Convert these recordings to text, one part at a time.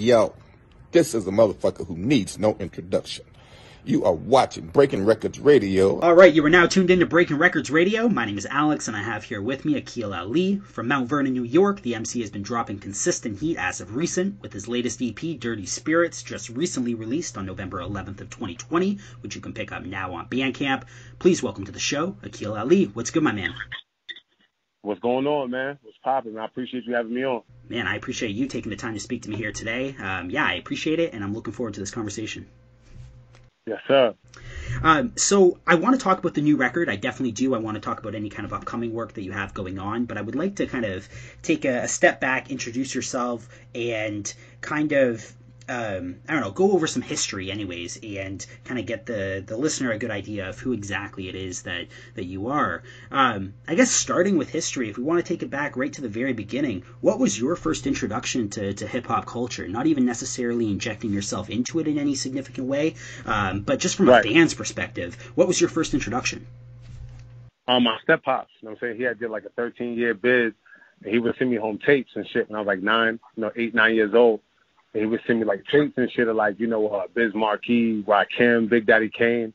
Yo, this is a motherfucker who needs no introduction. You are watching Breaking Wreckords Radio. All right, you are now tuned in to Breaking Wreckords Radio. My name is Alex, and I have here with me Aaqil Ali from Mount Vernon, New York. The MC has been dropping consistent heat as of recent with his latest EP, Dirty Spirits, just recently released on November 11th of 2020, which you can pick up now on Bandcamp. Please welcome to the show, Aaqil Ali. What's good, my man? What's going on, man? What's poppin'? I appreciate you having me on. Man, I appreciate you taking the time to speak to me here today. Yeah, I appreciate it, and I'm looking forward to this conversation. Yes, sir. So I want to talk about the new record. I definitely do. I want to talk about any kind of upcoming work that you have going on, but I would like to kind of take a step back, introduce yourself, and kind of, I don't know, go over some history anyways, and kind of get the listener a good idea of who exactly it is that you are. I guess starting with history, if we want to take it back right to the very beginning, what was your first introduction to hip-hop culture? Not even necessarily injecting yourself into it in any significant way, but just from a fan's perspective, what was your first introduction? My step-pops, you know what I'm saying? He had did like a 13-year biz, and he would send me home tapes and shit when I was like 8, 9 years old. And he would send me like tapes and shit of like, you know, Biz Markie, Rakim, Big Daddy Kane.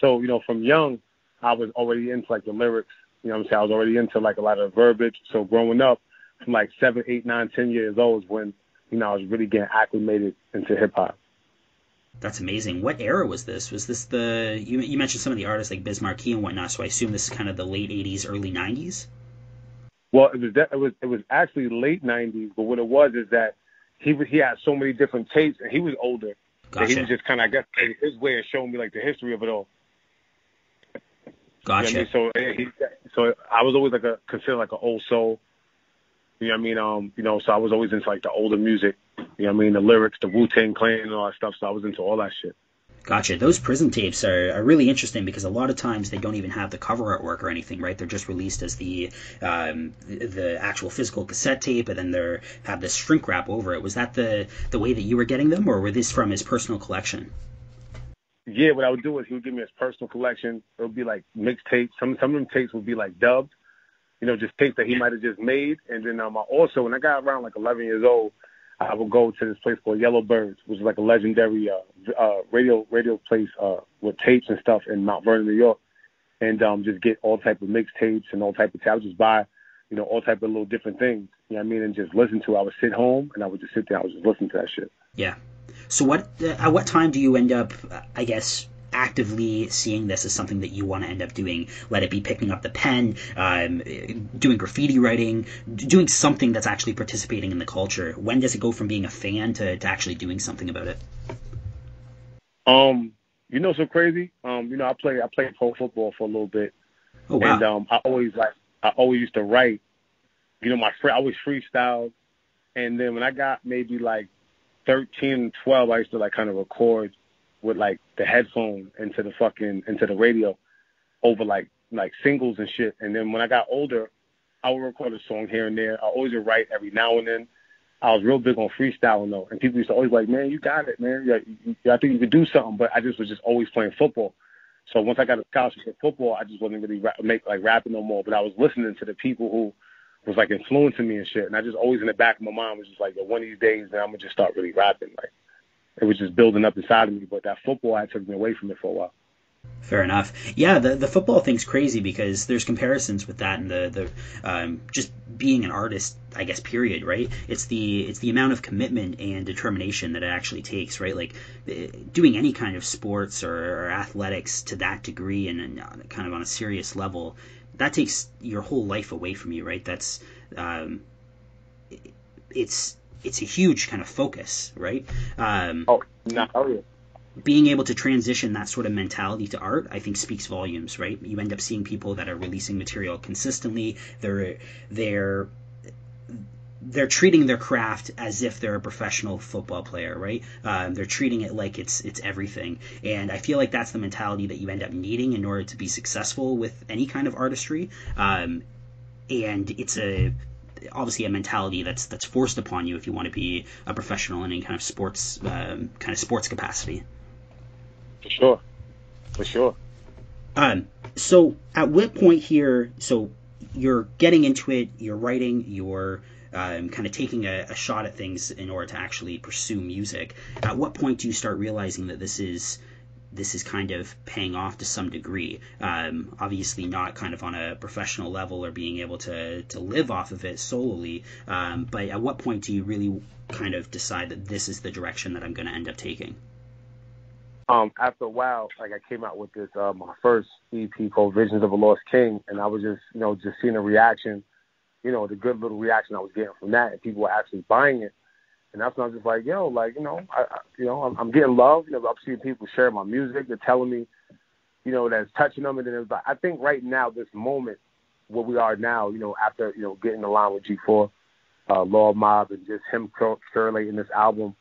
So, you know, from young, I was already into like the lyrics. You know what I'm saying? I was already into like a lot of verbiage. So growing up from like 7, 8, 9, 10 years old is when, you know, I was really getting acclimated into hip hop. That's amazing. What era was this? Was this you mentioned some of the artists like Biz Markie and whatnot. So I assume this is kind of the late 80s, early 90s. Well, it was actually late 90s. But what it was is that he had so many different tapes, and he was older. Gotcha. That he was just kind of, I guess, his way of showing me, like, the history of it all. Gotcha. You know what I mean? So I was always, like, considered, like, an old soul. You know what I mean? You know, so I was always into, like, the older music. You know what I mean? The lyrics, the Wu-Tang Clan and all that stuff. So I was into all that shit. Gotcha. Those prison tapes are really interesting because a lot of times they don't even have the cover artwork or anything, right? They're just released as the actual physical cassette tape, and then they have this shrink wrap over it. Was that the way that you were getting them, or were these from his personal collection? Yeah, what I would do is he would give me his personal collection. It would be like mixtapes. Some of them tapes would be like dubbed, you know, just tapes that he might have just made. And then also, when I got around like 11 years old, I would go to this place called Yellow Birds, which is like a legendary radio place with tapes and stuff in Mount Vernon, New York, and just get all type of mixtapes and all type of tapes. I would just buy, you know, all type of little different things, you know what I mean, and just listen to it. I would sit home, and I would just sit there. I would just listen to that shit. Yeah. So at what time do you end up, I guess, actively seeing this as something that you want to end up doing, let it be picking up the pen, doing graffiti writing, doing something that's actually participating in the culture? When does it go from being a fan to actually doing something about it? You know, so crazy. You know, I played pro football for a little bit. Oh, wow. And I always used to write. You know, I always freestyled, and then when I got maybe like 13, 12, I used to like kind of record with like the headphone into the radio over like singles and shit. And then when I got older, I would record a song here and there. I always would write every now and then. I was real big on freestyling though. And people used to always be like, man, you got it, man. I think you could do something. But I just was just always playing football. So once I got a scholarship for football, I just wasn't really rapping no more. But I was listening to the people who was like influencing me and shit. And I just always in the back of my mind was just like, yo, one of these days, man, I'm gonna just start really rapping. Like, it was just building up inside of me, but that football had took me away from it for a while. Fair enough. Yeah, the football thing's crazy because there's comparisons with that and the just being an artist, I guess, period, right? It's the amount of commitment and determination that it actually takes, right? Like doing any kind of sports or athletics to that degree and kind of on a serious level, that takes your whole life away from you, right? That's it's a huge kind of focus, right? Being able to transition that sort of mentality to art, I think, speaks volumes, right? You end up seeing people that are releasing material consistently. They're treating their craft as if they're a professional football player, right? They're treating it like it's everything. And I feel like that's the mentality that you end up needing in order to be successful with any kind of artistry. And it's obviously a mentality that's forced upon you if you want to be a professional in any kind of sports capacity. For sure. So at what point here, so you're getting into it, you're writing, you're kind of taking a shot at things in order to actually pursue music. At what point do you start realizing that this is kind of paying off to some degree? Obviously not kind of on a professional level or being able to live off of it solely, but at what point do you really kind of decide that this is the direction that I'm going to end up taking? After a while, like, I came out with this my first EP called Visions of a Lost King, and I was just seeing the reaction, the good little reaction I was getting from that, and people were actually buying it. And that's when I was just like, I'm getting love. I'm seeing people share my music. They're telling me, that's touching them. And then it was like, I think right now, this moment, where we are now, after, getting in line with G4, Law of Mob, and just him curating this album,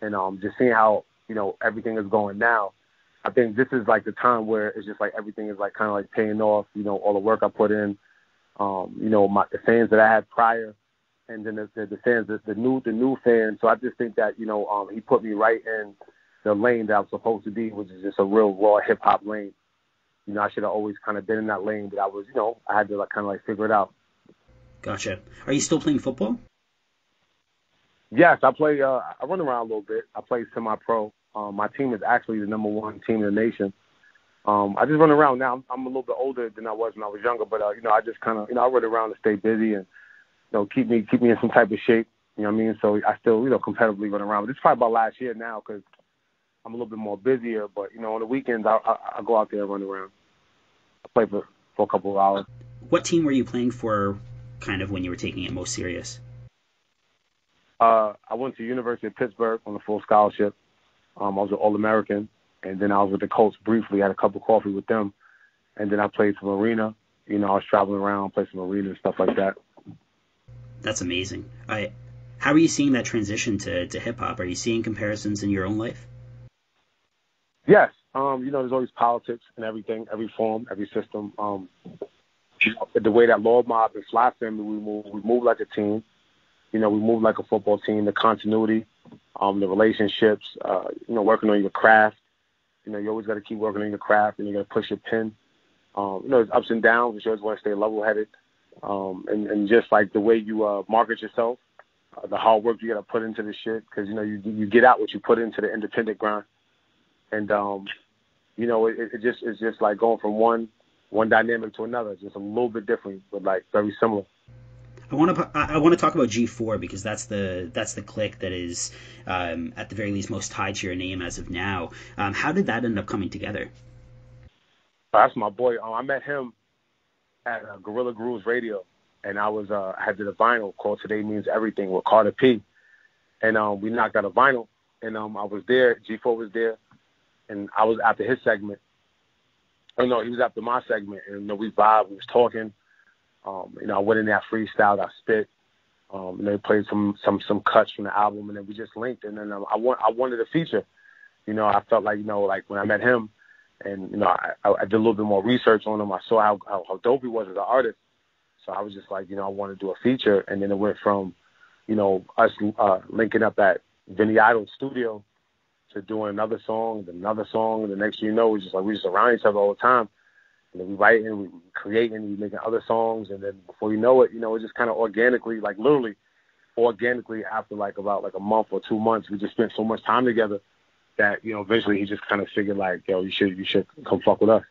and just seeing how, everything is going now, I think this is like the time where it's just like everything is like kind of like paying off, all the work I put in, the fans that I had prior. And then the fans, the new fans. So I just think that he put me right in the lane that I was supposed to be, which is just a real raw hip hop lane. I should have always kind of been in that lane, but I was, I had to like kind of like figure it out. Gotcha. Are you still playing football? Yes, I play. I run around a little bit. I play semi-pro. My team is actually the #1 team in the nation. I just run around now. I'm a little bit older than I was when I was younger, but I just kind of I run around to stay busy and. Keep me in some type of shape, what I mean? So I still, competitively run around. But it's probably about last year now because I'm a little bit more busier. But, on the weekends, I go out there and run around. I play for a couple of hours. What team were you playing for kind of when you were taking it most serious? I went to University of Pittsburgh on a full scholarship. I was an All-American. And then I was with the Colts briefly, had a cup of coffee with them. And then I played some arena. I was traveling around, played some arena and stuff like that. That's amazing. How are you seeing that transition to hip-hop? Are you seeing comparisons in your own life? Yes. There's always politics and everything, every form, every system. The way that Lord Mobb and Sly Family, we move like a team. We move like a football team. The continuity, the relationships, working on your craft. You always got to keep working on your craft, and you got to push your pen. There's ups and downs, but you always want to stay level-headed. And just like the way you market yourself, the hard work you got to put into this shit, because you get out what you put into the independent grind, and it's just like going from one dynamic to another. It's just a little bit different, but like very similar. I want to talk about G4 because that's the clique that is at the very least most tied to your name as of now. How did that end up coming together? That's my boy. I met him at Gorilla Grooves Radio, and I was had the vinyl called Today Means Everything with Carter P, and we knocked out a vinyl, and I was there, G4 was there, and I was after his segment. Oh no, he was after my segment, and we vibed, we was talking. I went in there, freestyled, I spit, and they played some cuts from the album, and then we just linked, and then I wanted a feature. I felt like like when I met him. And, I did a little bit more research on him. I saw how dope he was as an artist. So I was just like, I want to do a feature. And then it went from, us linking up at Vinny Idol Studio to doing another song. And the next thing it's just like we just around each other all the time. And then we writing, we creating, we making other songs. And then before you know it, it just kind of organically, like literally organically after like about like a month or 2 months, we just spent so much time together. That eventually he just kind of figured like, you should come fuck with us.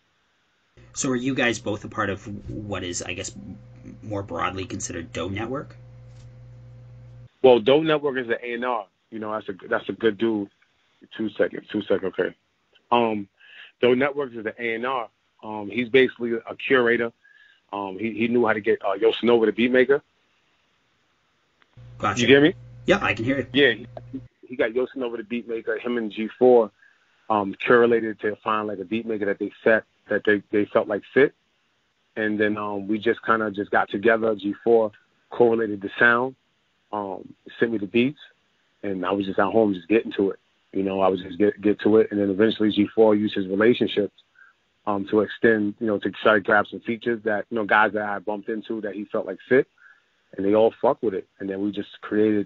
So are you guys both a part of what is, I guess, more broadly considered Doe Network? Well, Doe Network is an A&R. That's a good dude. Two seconds, okay. Doe Network is an A&R. He's basically a curator. He knew how to get Yosin over the beat maker. Gotcha. You hear me? Yeah, I can hear you. Yeah. He got Yosin over the beat maker. Him and G4 correlated to find like a beat maker that they felt like fit, and then we just kind of just got together. G4 correlated the sound, sent me the beats, and I was just at home just getting to it. I was just get to it, and then eventually G4 used his relationships to extend, to try to grab some features that guys that I bumped into that he felt like fit, and they all fuck with it, and then we just created.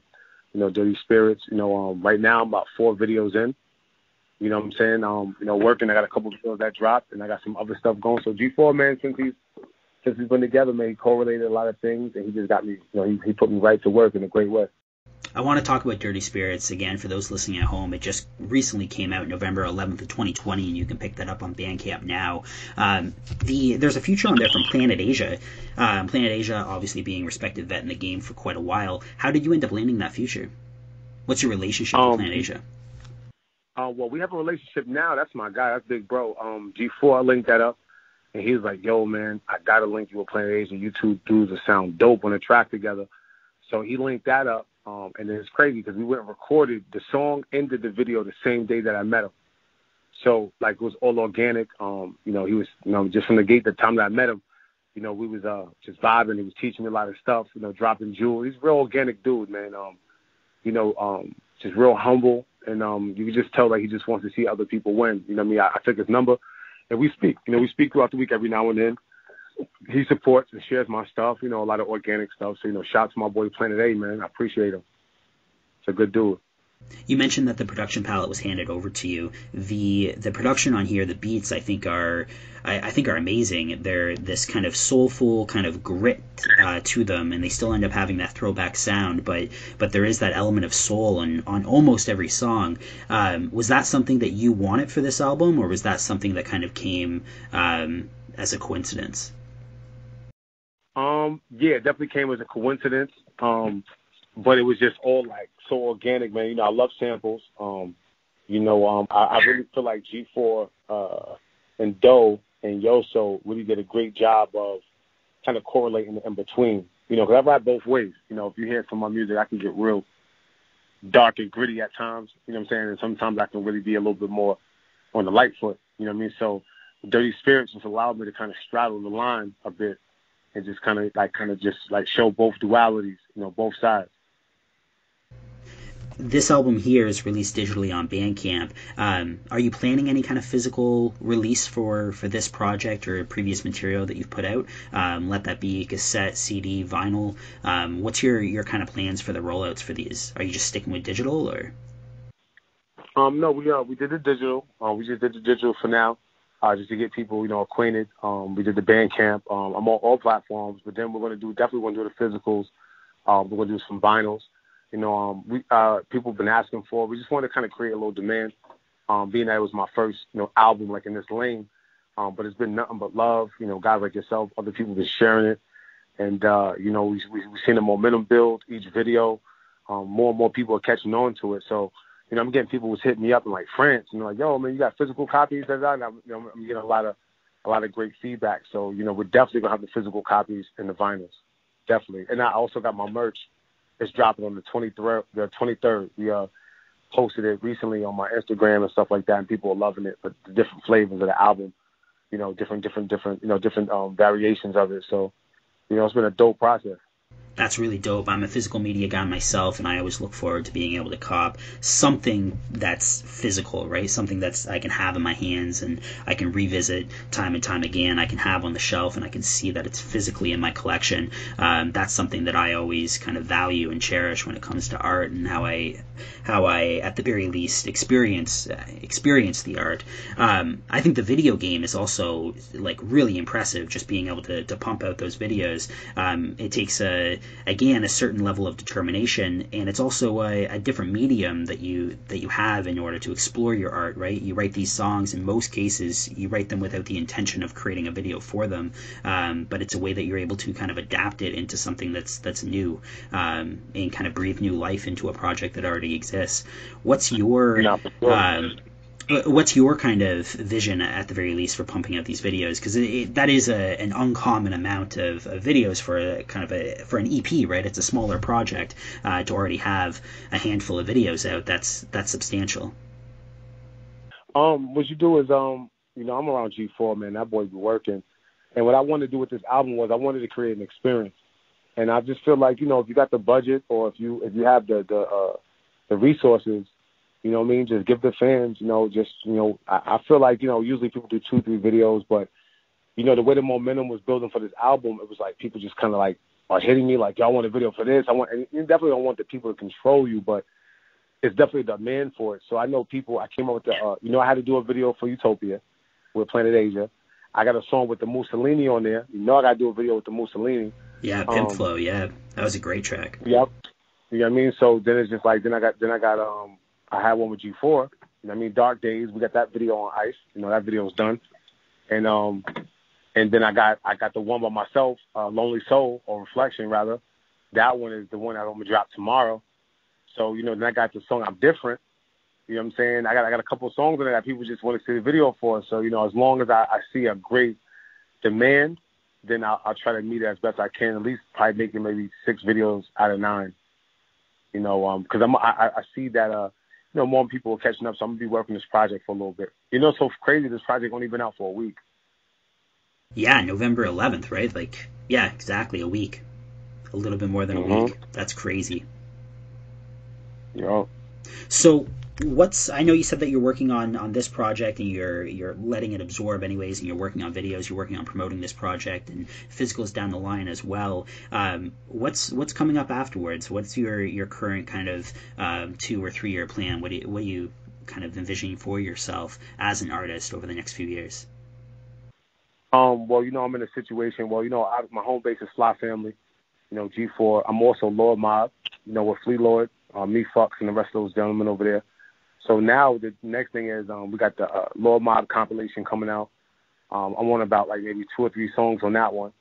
Dirty Spirits, right now I'm about 4 videos in, what I'm saying, working, I got a couple of videos that dropped, and I got some other stuff going, so G4, man, since he's since we've been together, man, he correlated a lot of things, and he just got me, you know, he put me right to work in a great way. I want to talk about Dirty Spirits again for those listening at home. It just recently came out November 11th of 2020, and you can pick that up on Bandcamp now. There's a feature on there from Planet Asia. Planet Asia, obviously being a respected vet in the game for quite a while. How did you end up landing that feature? What's your relationship with Planet Asia? Well, we have a relationship now. That's my guy. That's big bro. G4, I linked that up, and he was like, yo, man, I got to link you with Planet Asia. You two dudes that sound dope on a track together. So he linked that up. And it's crazy because we went and recorded. The song ended the video the same day that I met him. So, like, it was all organic. You know, he was, you know, just from the gate, the time that I met him, you know, we was just vibing. He was teaching me a lot of stuff, you know, dropping jewels. He's a real organic dude, man. You know, just real humble. And you can just tell, like, he just wants to see other people win. You know what I mean? I took his number, and we speak. You know, we speak throughout the week every now and then. He supports and shares my stuff, you know, a lot of organic stuff. So, you know, shout out to my boy Planet A, man. I appreciate him. It's a good dude. You mentioned that the production palette was handed over to you. The production on here, the beats, I think are amazing. They're this kind of soulful kind of grit to them, and they still end up having that throwback sound. But there is that element of soul on almost every song. Was that something that you wanted for this album, or was that something that kind of came as a coincidence? Yeah, it definitely came as a coincidence. But it was just all like so organic, man. You know, I love samples. You know, I really feel like G4 and Doe and Yoso really did a great job of kind of correlating in between. You know, because I ride both ways. You know, if you hear from my music, I can get real dark and gritty at times. You know what I'm saying? And sometimes I can really be a little bit more on the light foot. You know what I mean? So Dirty Spirits just allowed me to kind of straddle the line a bit. And just kind of show both dualities, you know, both sides. This album here is released digitally on Bandcamp. Are you planning any kind of physical release for this project or previous material that you've put out? Let that be cassette, CD, vinyl. What's your kind of plans for the rollouts for these? Are you just sticking with digital or? No, we did the digital. We just did the digital for now. Just to get people, you know, acquainted. We did the Bandcamp. I'm on all platforms, but then we're going to do the physicals. We're going to do some vinyls. You know, people have been asking for it. We just want to kind of create a little demand, being that it was my first, you know, album, like, in this lane. But it's been nothing but love. You know, guys like yourself, other people have been sharing it. And, you know, we've seen the momentum build each video. More and more people are catching on to it. So, you know, I'm getting people who's hitting me up in, like, France, and they're like, yo, man, you got physical copies? And I'm getting a lot of great feedback. So, you know, we're definitely going to have the physical copies and the vinyls, definitely. And I also got my merch. It's dropping on the 23rd. We posted it recently on my Instagram and stuff like that, and people are loving it. But the different flavors of the album, you know, different variations of it. So, you know, it's been a dope process. That's really dope. I'm a physical media guy myself, and I always look forward to being able to cop something that's physical, right? Something that's I can have in my hands and I can revisit time and time again. I can have on the shelf and I can see that it's physically in my collection. That's something that I always kind of value and cherish when it comes to art and how I at the very least experience the art. I think the video game is also, like, really impressive, just being able to pump out those videos. It takes a certain level of determination, and it's also a different medium that you have in order to explore your art, right? You write these songs. In most cases, you write them without the intention of creating a video for them, but it's a way that you're able to kind of adapt it into something that's new, and kind of breathe new life into a project that already exists. What's your kind of vision, at the very least, for pumping out these videos? Because that is an uncommon amount of videos for an EP, right? It's a smaller project to already have a handful of videos out. That's substantial. What you do is, you know, I'm around G4, man. That boy be working, and what I wanted to do with this album was I wanted to create an experience, and I just feel like, you know, if you got the budget or if you have the resources. You know what I mean? Just give the fans, you know, just, you know, I feel like, you know, usually people do 2-3 videos, but, you know, the way the momentum was building for this album, it was like people just kind of like are hitting me like, y'all want a video for this? And you definitely don't want the people to control you, but it's definitely the demand for it. So I know I came up with I had to do a video for Utopia with Planet Asia. I got a song with the Mussolini on there. You know I got to do a video with the Mussolini. Yeah, Pimp Flow, yeah. That was a great track. Yep. You know what I mean? So then it's just like, I had one with G4. You know what I mean? Dark Days, we got that video on ice. You know, that video was done. And then I got the one by myself, Lonely Soul, or Reflection, rather. That one is the one that I'm going to drop tomorrow. So, you know, then I got the song I'm Different. You know what I'm saying? I got a couple of songs in there that people just want to see the video for. So, you know, as long as I see a great demand, then I'll try to meet it as best I can. At least probably making maybe 6 videos out of 9. You know, because I see that, you know, more people are catching up. So I'm going to be working this project for a little bit. You know, it's so crazy. This project only been out for a week. Yeah, November 11th, right? Like, yeah, exactly. A week. A little bit more than a week. That's crazy. Yeah. So... I know you said that you're working on this project and you're letting it absorb anyways, and you're working on videos, you're working on promoting this project, and physicals down the line as well. What's coming up afterwards? What's your current kind of 2 or 3 year plan? What do you kind of envision for yourself as an artist over the next few years? Well, you know, I'm in a situation. Well, you know, my home base is Sly Family, you know, G4. I'm also Lord Mobb, you know, with Flee Lord, Me Fox, and the rest of those gentlemen over there. So now the next thing is we got the Lord Mobb compilation coming out. I'm on about like maybe 2 or 3 songs on that one.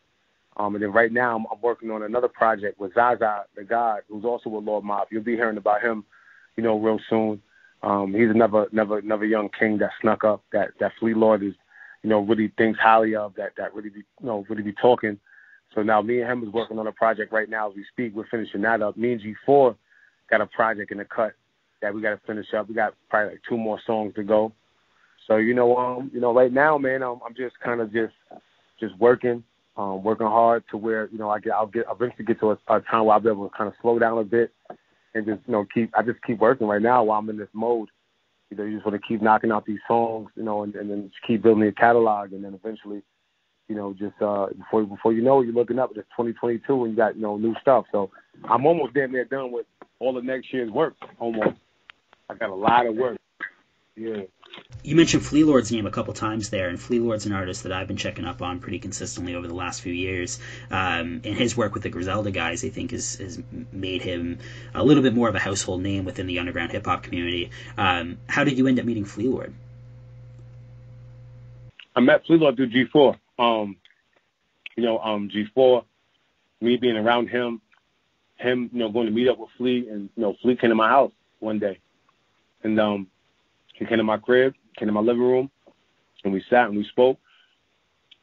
And then right now I'm working on another project with Zaza, the God, who's also with Lord Mobb. You'll be hearing about him, you know, real soon. He's another young king that snuck up, that Flee Lord is, you know, really thinks highly of, that really be, you know, really be talking. So now me and him is working on a project right now as we speak. We're finishing that up. Me and G4 got a project in the cut that we got to finish up. We got probably like 2 more songs to go. So, you know, right now, man, I'm just kind of just working hard to where, you know, I'll eventually get to a time where I'll be able to kind of slow down a bit and just, you know, keep working right now while I'm in this mode. You know, you just want to keep knocking out these songs, you know, and then just keep building a catalog. And then eventually, you know, just before you know it, you're looking up at 2022 and you got, you know, new stuff. So I'm almost damn near done with all of next year's work almost. I got a lot of work. Yeah. You mentioned Flee Lord's name a couple times there, and Flee Lord's an artist that I've been checking up on pretty consistently over the last few years. And his work with the Griselda guys, I think, has made him a little bit more of a household name within the underground hip hop community. How did you end up meeting Flee Lord? I met Flee Lord through G4. G4, me being around him, you know, going to meet up with Flee, and you know, Flee came to my house one day. And he came to my crib, came to my living room, and we sat and we spoke.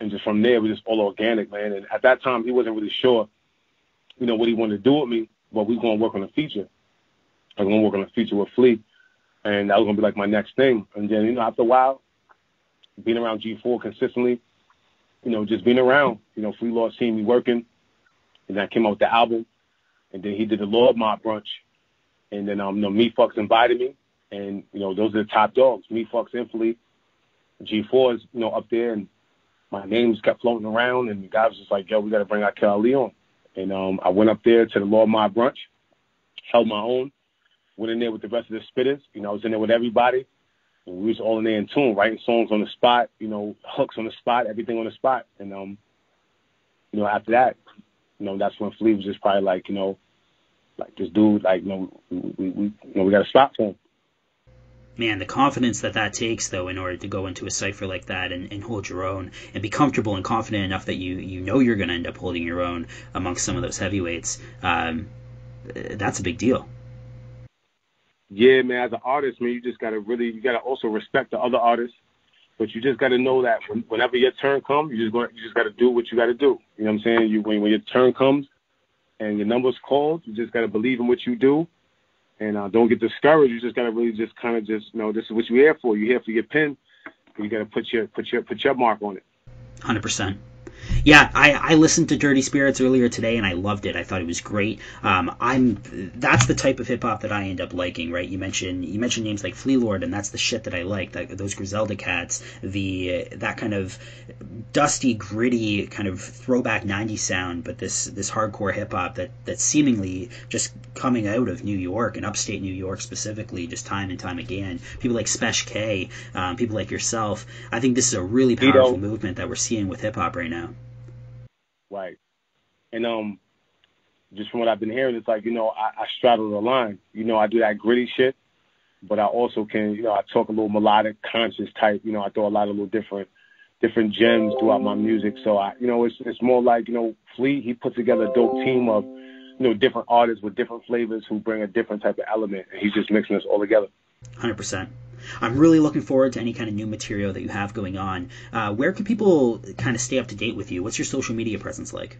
And just from there, we just all organic, man. And at that time, he wasn't really sure, you know, what he wanted to do with me, but we were going to work on a feature. I was going to work on a feature with Flee, and that was going to be like my next thing. And then, you know, after a while, being around G4 consistently, you know, just being around, you know, Flee Lord seeing me working, and I came out with the album, and then he did the Lord Mobb brunch, and then, you know, Me Fox invited me. And, you know, those are the top dogs. Me, Fox, and Flee. G4 is, you know, up there. And my name just kept floating around. And the guy was just like, yo, we got to bring Aaqil Ali on. And I went up there to the Lord Mobb brunch, held my own, went in there with the rest of the spitters. You know, I was in there with everybody. And we was all in there in tune, writing songs on the spot, you know, hooks on the spot, everything on the spot. And, you know, after that, you know, that's when Flee was just probably like, you know, like this dude, like, you know, we got a spot for him. Man, the confidence that takes, though, in order to go into a cipher like that and hold your own and be comfortable and confident enough that you know you're going to end up holding your own amongst some of those heavyweights, that's a big deal. Yeah, man, as an artist, man, you just got to also respect the other artists, but you just got to know that whenever your turn comes, you just got to do what you got to do. You know what I'm saying? When your turn comes and your number's called, you just got to believe in what you do. And don't get discouraged. You just gotta really just kind of just, you know, this is what you're here for. You're here for your pen. You gotta put your mark on it. 100%. yeah, I listened to Dirty Spirits earlier today, and I loved it. I thought it was great. That's the type of hip hop that I end up liking, right? You mentioned names like Flee Lord, and that's the shit that I like. Those Griselda cats, that kind of dusty, gritty, kind of throwback '90s sound, but this hardcore hip hop that's seemingly just coming out of New York and upstate New York specifically, just time and time again. People like Spesh K, people like yourself. I think this is a really powerful movement that we're seeing with hip hop right now. Right. And just from what I've been hearing, it's like, I straddle the line. I do that gritty shit, but I also can, I talk a little melodic, conscious type. I throw a lot of little different gems throughout my music. So, it's more like, Flea, he put together a dope team of, different artists with different flavors who bring a different type of element. And he's just mixing us all together. 100%. I'm really looking forward to any kind of new material that you have going on. Where can people kind of stay up to date with you? What's your social media presence like?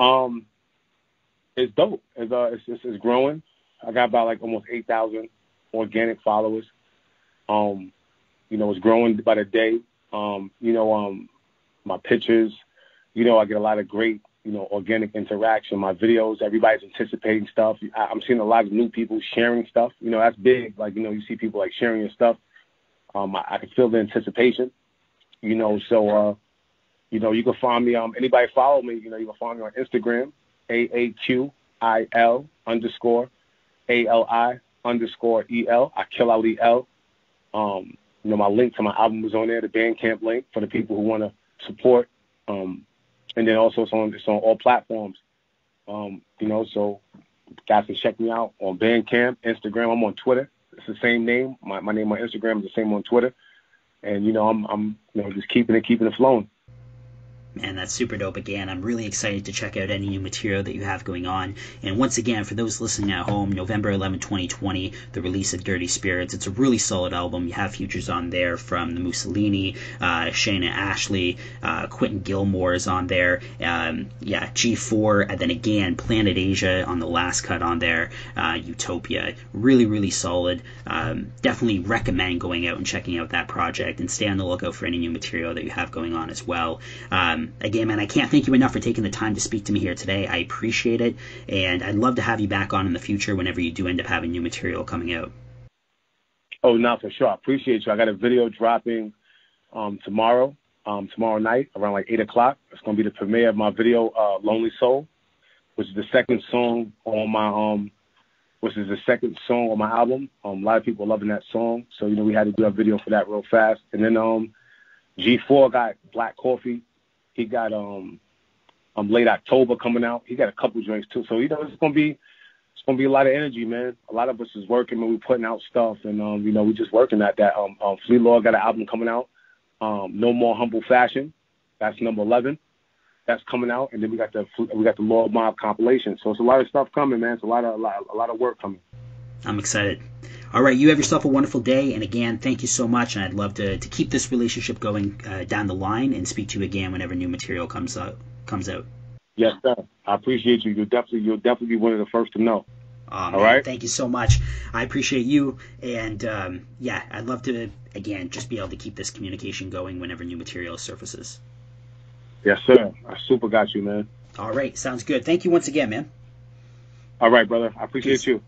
It's dope. It's growing. I got about almost 8,000 organic followers. It's growing by the day. My pictures, I get a lot of great, organic interaction. My videos, everybody's anticipating stuff. I'm seeing a lot of new people sharing stuff. That's big. You see people sharing your stuff. I can feel the anticipation. So you can find me. Anybody follow me? You can find me on Instagram, AAQIL_ALI_EL. Aaqil Ali L. My link to my album was on there, the Bandcamp link for the people who want to support. And then also it's on all platforms, so guys can check me out on Bandcamp, Instagram. I'm on Twitter. It's the same name. My name on Instagram is the same on Twitter. And, I'm just keeping it flowing. Man, that's super dope. Again, I'm really excited to check out any new material that you have going on. And once again, for those listening at home, November 11, 2020, the release of Dirty Spirits. It's a really solid album. You have features on there from the Mussolini, Shayna Ashley, Quentin Gilmore is on there. G4, and then again, Planet Asia on the last cut on there, Utopia. Really, really solid. Definitely recommend going out and checking out that project, and stay on the lookout for any new material that you have going on as well. Again, man, I can't thank you enough for taking the time to speak to me here today. I appreciate it, and I'd love to have you back on in the future whenever you do end up having new material coming out. Oh, no, for sure. I appreciate you. I got a video dropping tomorrow night around 8 o'clock. It's going to be the premiere of my video, Lonely Soul, which is the second song on my album. A lot of people are loving that song, so, we had to do a video for that real fast. And then G4 got Black Coffee. He got late October coming out. He got a couple joints too. So it's gonna be a lot of energy, man. A lot of us is working, and we're putting out stuff, and we're just working at that. Flee Lord got an album coming out. No More Humble Fashion. That's number 11. That's coming out, and then we got the Lord Mobb compilation. So it's a lot of stuff coming, man. It's a lot of work coming. I'm excited. All right, you have yourself a wonderful day. And again, thank you so much. And I'd love to keep this relationship going down the line, and speak to you again whenever new material comes out. Yes, sir. I appreciate you. You'll definitely be one of the first to know. All right. Thank you so much. I appreciate you. And I'd love to, again, just be able to keep this communication going whenever new material surfaces. Yes, sir. I super got you, man. All right. Sounds good. Thank you once again, man. All right, brother. I appreciate you.